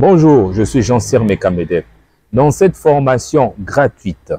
Bonjour, je suis Jean-Cyr Mekamedep. Dans cette formation gratuite,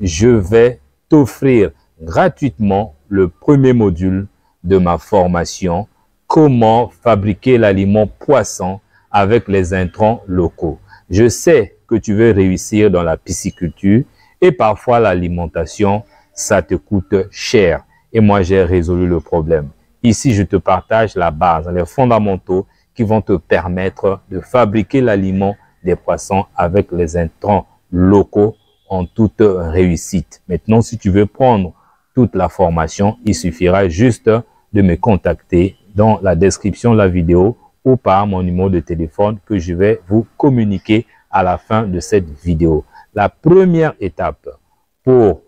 je vais t'offrir gratuitement le premier module de ma formation « Comment fabriquer l'aliment poisson avec les intrants locaux ». Je sais que tu veux réussir dans la pisciculture et parfois l'alimentation, ça te coûte cher. Et moi, j'ai résolu le problème. Ici, je te partage la base, les fondamentaux qui vont te permettre de fabriquer l'aliment des poissons avec les intrants locaux en toute réussite. Maintenant, si tu veux prendre toute la formation, il suffira juste de me contacter dans la description de la vidéo ou par mon numéro de téléphone que je vais vous communiquer à la fin de cette vidéo. La première étape pour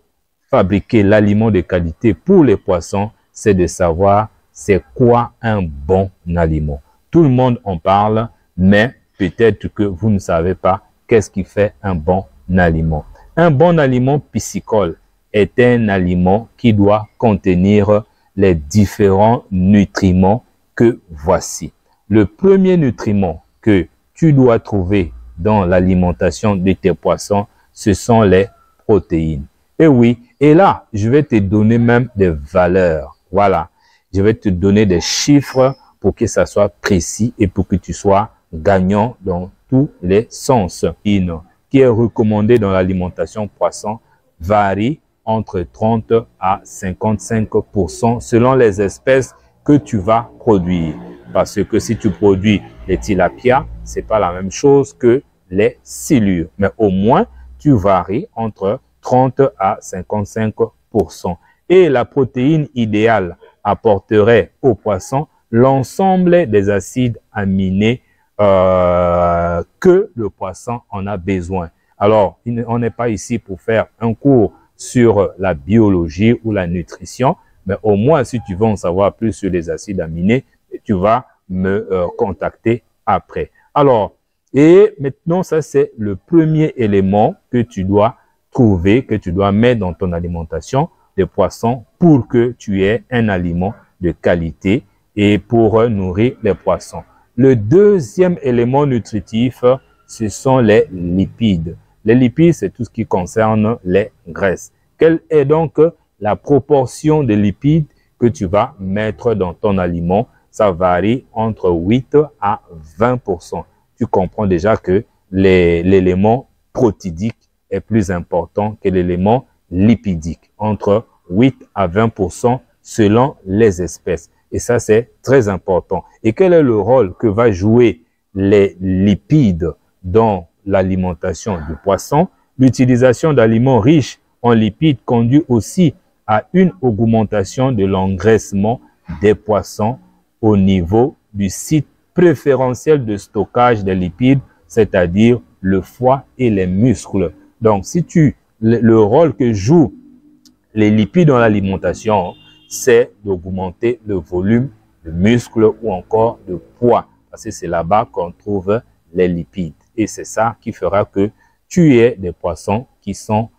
fabriquer l'aliment de qualité pour les poissons, c'est de savoir c'est quoi un bon aliment. Tout le monde en parle, mais peut-être que vous ne savez pas qu'est-ce qui fait un bon aliment. Un bon aliment piscicole est un aliment qui doit contenir les différents nutriments que voici. Le premier nutriment que tu dois trouver dans l'alimentation de tes poissons, ce sont les protéines. Et oui, et là, je vais te donner même des valeurs. Voilà, je vais te donner des chiffres pour que ça soit précis et pour que tu sois gagnant dans tous les sens. Une qui est recommandée dans l'alimentation poisson varie entre 30 à 55% selon les espèces que tu vas produire. Parce que si tu produis les tilapias, c'est pas la même chose que les silures. Mais au moins, tu varies entre 30 à 55%. Et la protéine idéale apporterait au poisson l'ensemble des acides aminés que le poisson en a besoin. Alors, on n'est pas ici pour faire un cours sur la biologie ou la nutrition, mais au moins, si tu veux en savoir plus sur les acides aminés, tu vas me contacter après. Alors, et maintenant, ça c'est le premier élément que tu dois trouver, que tu dois mettre dans ton alimentation des poissons pour que tu aies un aliment de qualité et pour nourrir les poissons. Le deuxième élément nutritif, ce sont les lipides. Les lipides, c'est tout ce qui concerne les graisses. Quelle est donc la proportion de lipides que tu vas mettre dans ton aliment? Ça varie entre 8 à 20%. Tu comprends déjà que l'élément protidique est plus important que l'élément lipidique, entre 8 à 20% selon les espèces. Et ça, c'est très important. Et quel est le rôle que va jouer les lipides dans l'alimentation du poisson? L'utilisation d'aliments riches en lipides conduit aussi à une augmentation de l'engraissement des poissons au niveau du site préférentiel de stockage des lipides, c'est-à-dire le foie et les muscles. Donc, si le rôle que jouent les lipides dans l'alimentation, c'est d'augmenter le volume de muscles ou encore de poids. Parce que c'est là-bas qu'on trouve les lipides. Et c'est ça qui fera que tu aies des poissons qui sont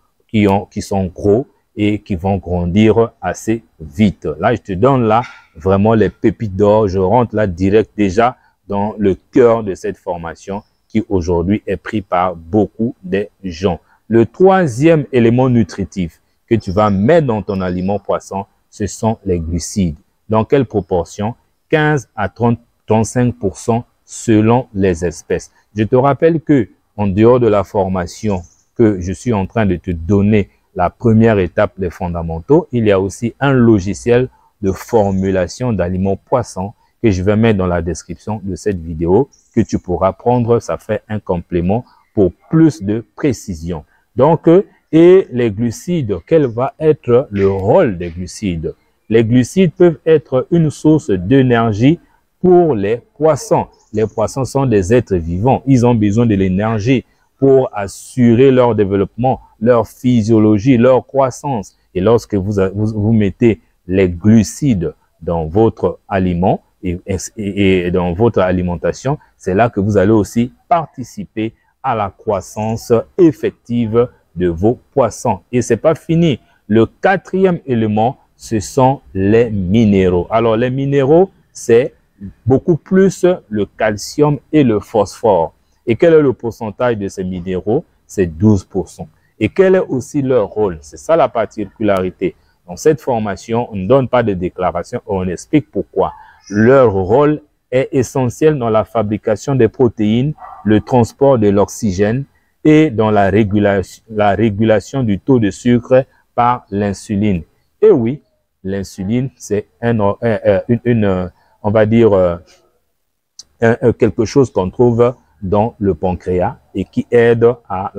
gros et qui vont grandir assez vite. Là, je te donne là vraiment les pépites d'or. Je rentre là direct déjà dans le cœur de cette formation qui aujourd'hui est prise par beaucoup des gens. Le troisième élément nutritif que tu vas mettre dans ton aliment poisson, ce sont les glucides. Dans quelle proportion? 15 à 35% selon les espèces. Je te rappelle que, en dehors de la formation que je suis en train de te donner, la première étape, les fondamentaux, il y a aussi un logiciel de formulation d'aliments poissons que je vais mettre dans la description de cette vidéo, que tu pourras prendre, ça fait un complément pour plus de précision. Donc, et les glucides, quel va être le rôle des glucides? Les glucides peuvent être une source d'énergie pour les poissons. Les poissons sont des êtres vivants. Ils ont besoin de l'énergie pour assurer leur développement, leur physiologie, leur croissance. Et lorsque vous mettez les glucides dans votre aliment et dans votre alimentation, c'est là que vous allez aussi participer à la croissance effective de vos poissons. Et c'est pas fini. Le quatrième élément, ce sont les minéraux. Alors, les minéraux, c'est beaucoup plus le calcium et le phosphore. Et quel est le pourcentage de ces minéraux? C'est 12%. Et quel est aussi leur rôle? C'est ça la particularité. Dans cette formation, on ne donne pas de déclaration, on explique pourquoi. Leur rôle est essentiel dans la fabrication des protéines, le transport de l'oxygène et dans la régulation du taux de sucre par l'insuline. Et oui, l'insuline, c'est quelque chose qu'on trouve dans le pancréas et qui aide à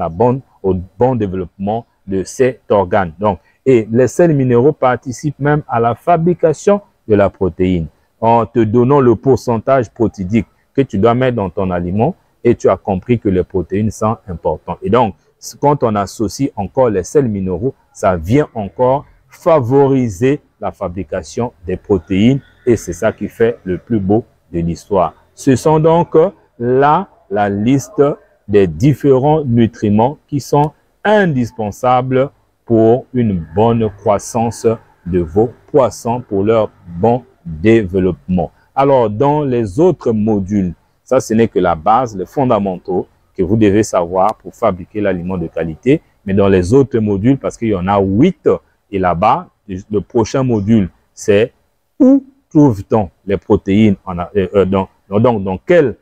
au bon développement de cet organe. Donc, et les sels minéraux participent même à la fabrication de la protéine en te donnant le pourcentage protidique que tu dois mettre dans ton aliment, et tu as compris que les protéines sont importantes. Et donc, quand on associe encore les sels minéraux, ça vient encore favoriser la fabrication des protéines, et c'est ça qui fait le plus beau de l'histoire. Ce sont donc là la liste des différents nutriments qui sont indispensables pour une bonne croissance de vos poissons, pour leur bon développement. Alors, dans les autres modules, ça ce n'est que la base, les fondamentaux que vous devez savoir pour fabriquer l'aliment de qualité. Mais dans les autres modules, parce qu'il y en a 8, et là-bas, le prochain module, c'est où trouve-t-on les protéines, donc dans quel